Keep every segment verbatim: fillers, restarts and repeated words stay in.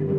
Grazie.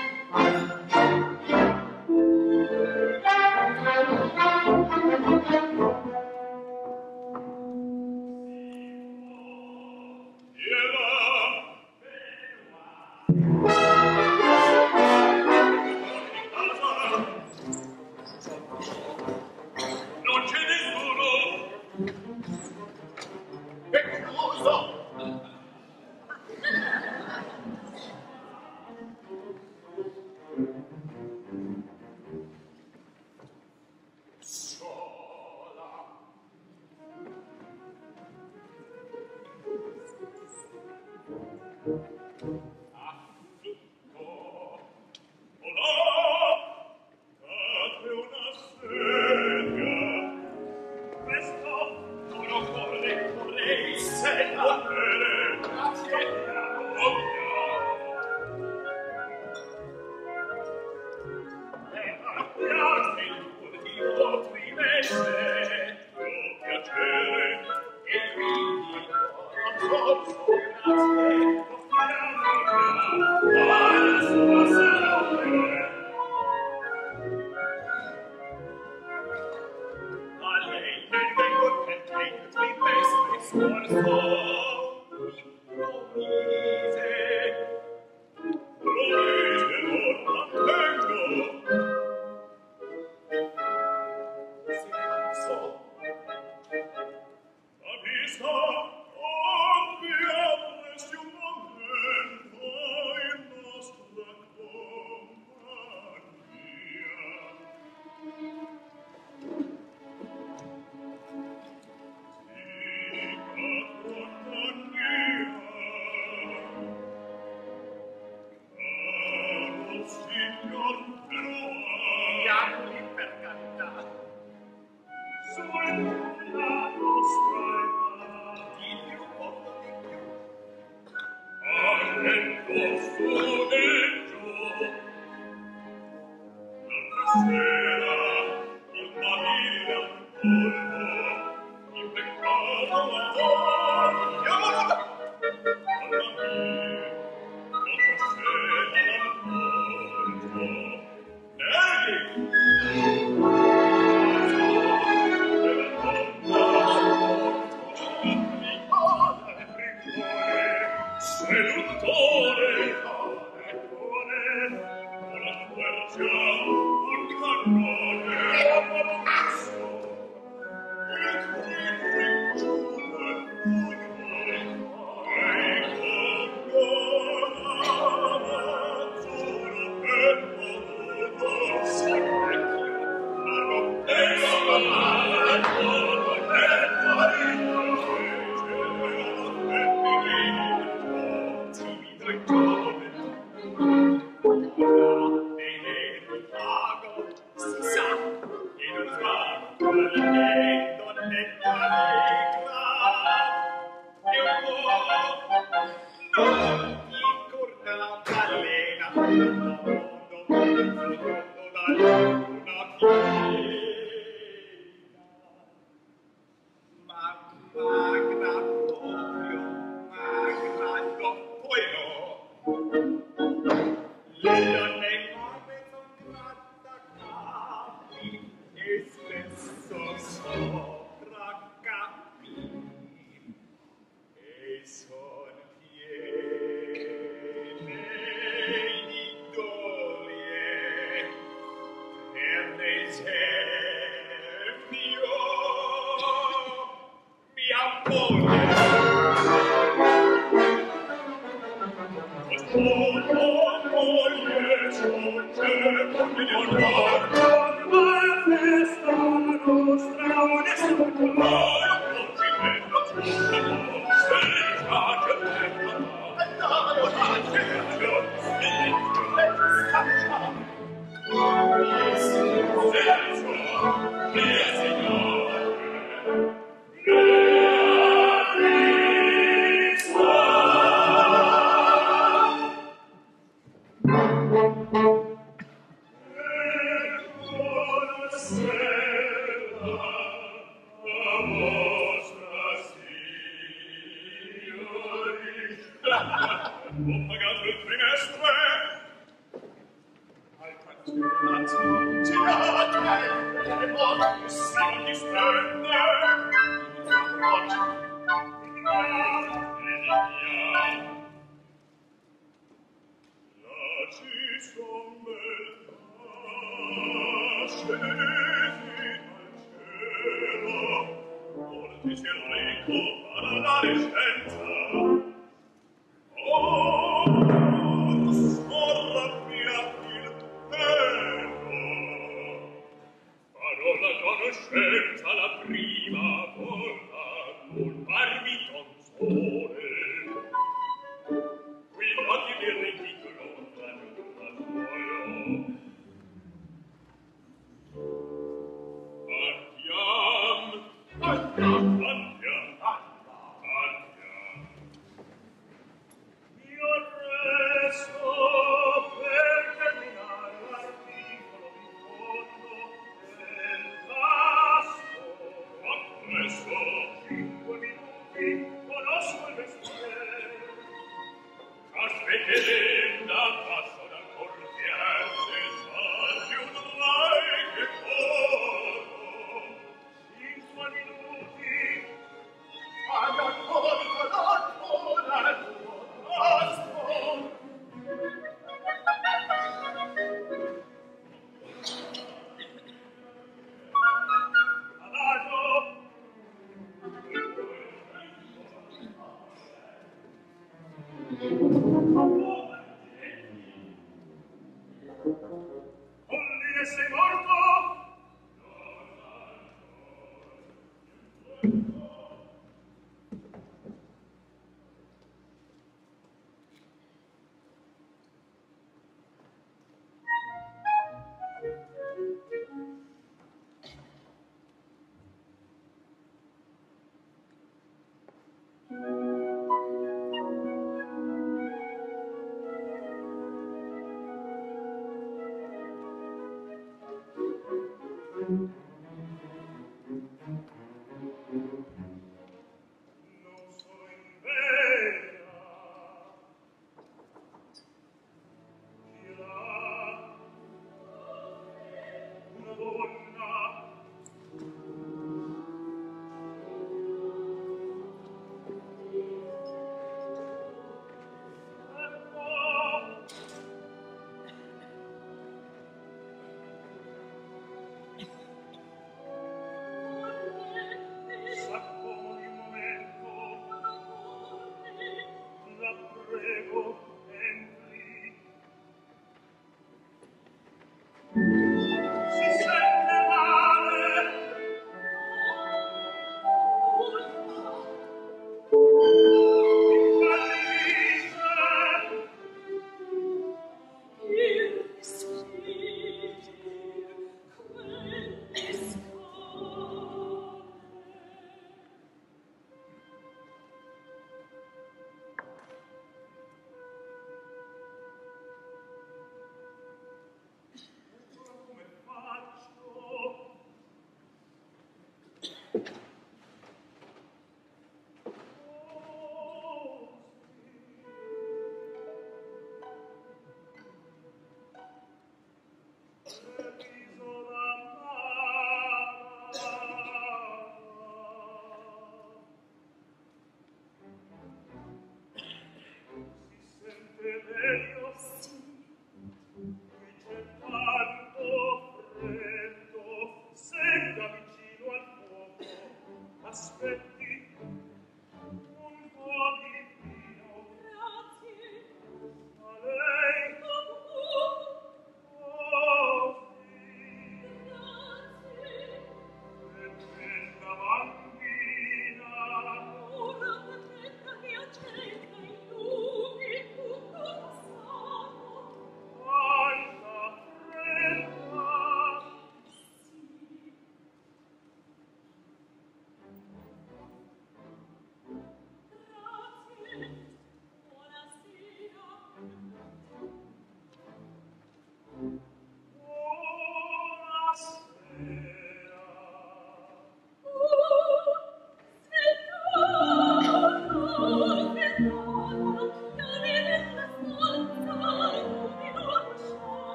Oh,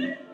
Thank you.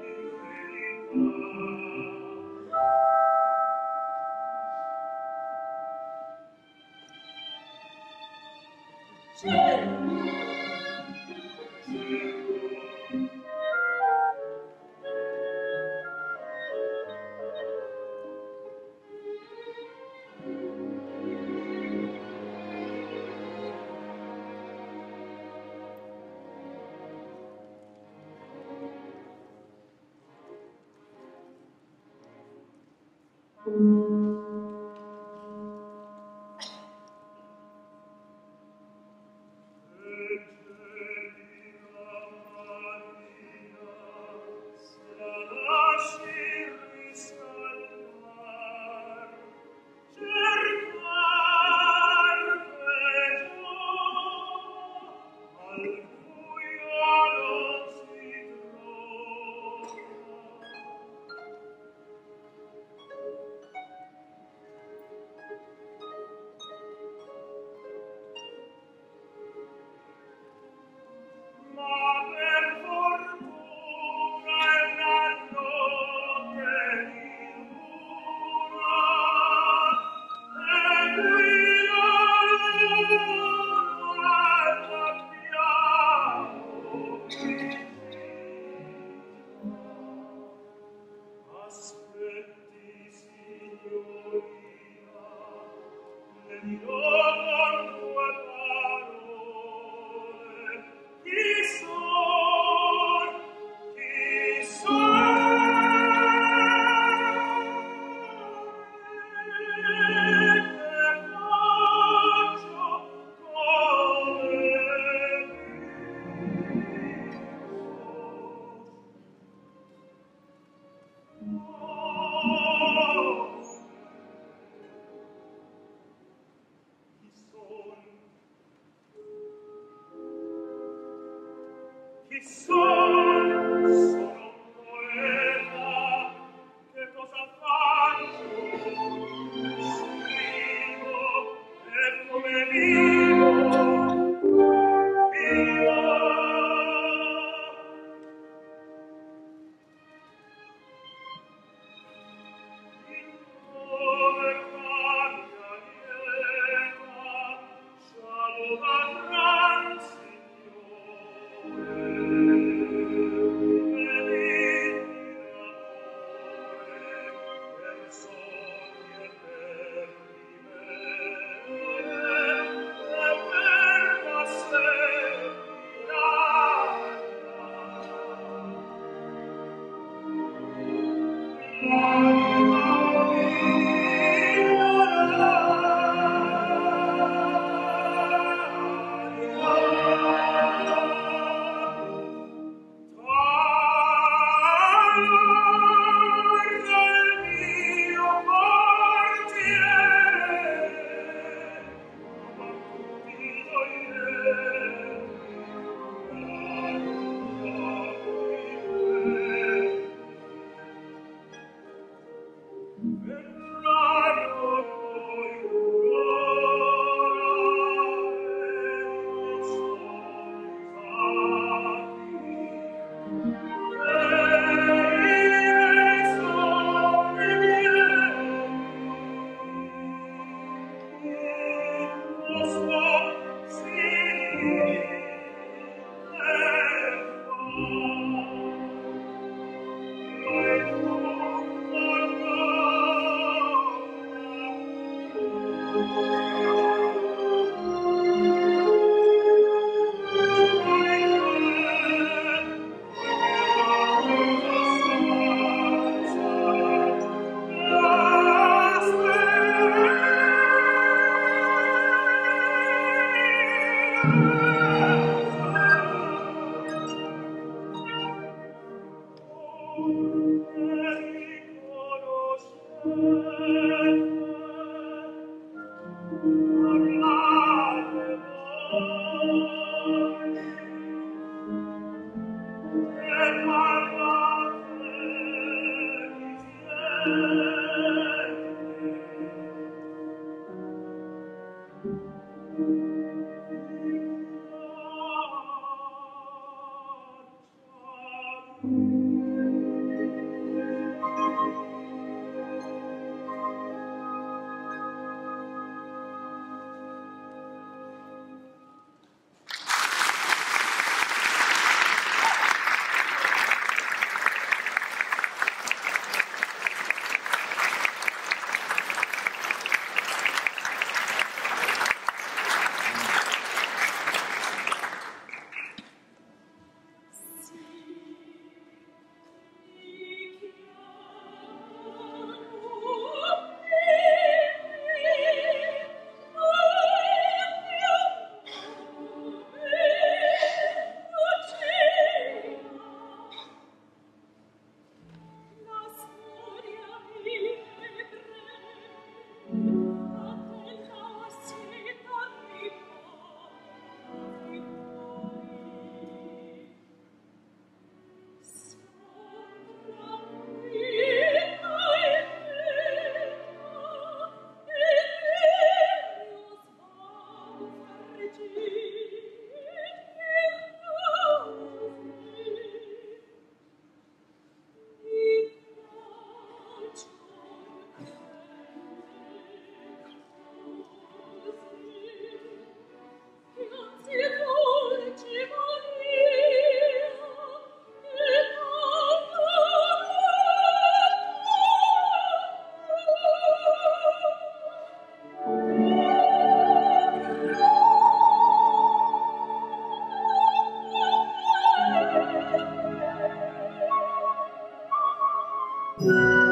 Oh,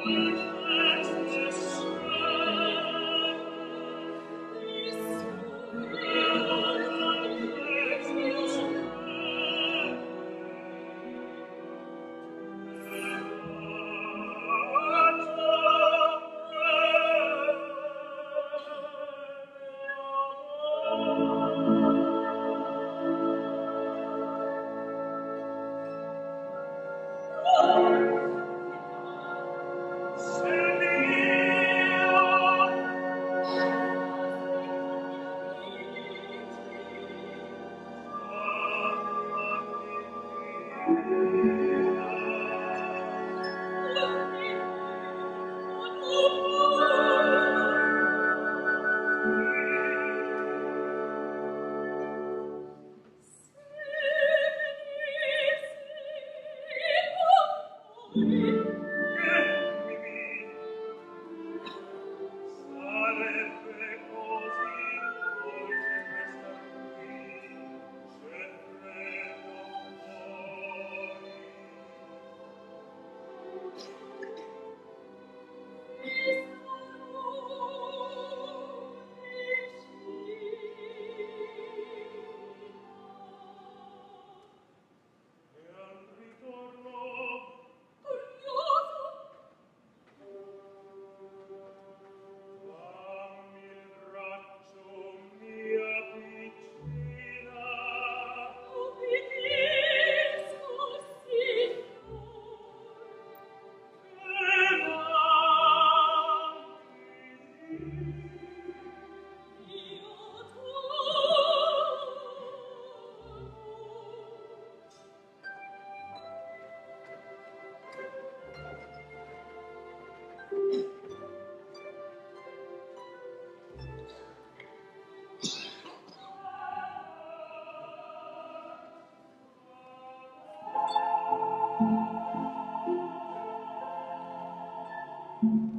Thank mm -hmm. you.